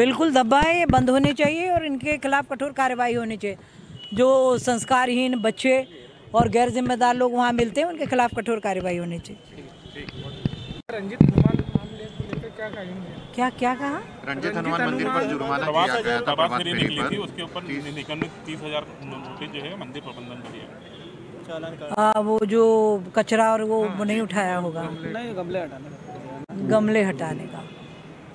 बिल्कुल दबाए बंद होने चाहिए और इनके खिलाफ कठोर कार्रवाई होनी चाहिए। जो संस्कारहीन बच्चे और गैर जिम्मेदार लोग वहाँ मिलते हैं, उनके खिलाफ कठोर कार्रवाई होनी चाहिए। रंजीत हनुमान मामले को लेकर क्या कहेंगे? क्या कहा? रंजीत हनुमान मंदिर पर जुर्माना किया गया था, प्रभात फेरी निकली थी, उसके ऊपर 30,000 नोटिस जो है मंदिर प्रबंधन ने दिया। हाँ, वो जो कचरा और वो नहीं उठाया होगा, नहीं गमले हटाने का।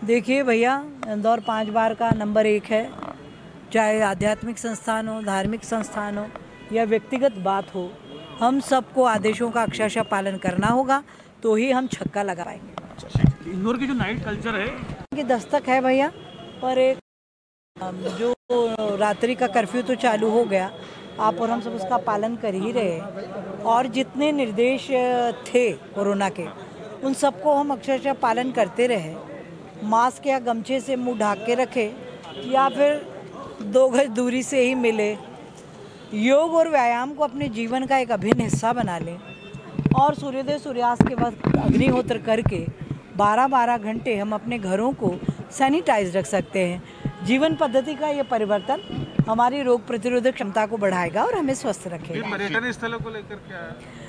देखिए भैया, इंदौर 5 बार का नंबर 1 है, चाहे आध्यात्मिक संस्थान हो, धार्मिक संस्थान हो या व्यक्तिगत बात हो, हम सबको आदेशों का अक्षरशः पालन करना होगा तो ही हम छक्का लगा पाएंगे। इंदौर की जो नाइट कल्चर है कि दस्तक है भैया, पर एक जो रात्रि का कर्फ्यू तो चालू हो गया, आप और हम सब उसका पालन कर ही रहे और जितने निर्देश थे कोरोना के उन सबको हम अक्षरशः पालन करते रहे। मास्क या गमछे से मुंह ढाक के रखे या फिर 2 गज दूरी से ही मिले। योग और व्यायाम को अपने जीवन का एक अभिन्न हिस्सा बना लें और सूर्योदय सूर्यास्त के वक्त अग्निहोत्र करके 12-12 घंटे हम अपने घरों को सैनिटाइज रख सकते हैं। जीवन पद्धति का ये परिवर्तन हमारी रोग प्रतिरोधक क्षमता को बढ़ाएगा और हमें स्वस्थ रखेगा। पर्यटन स्थलों को लेकर क्या है?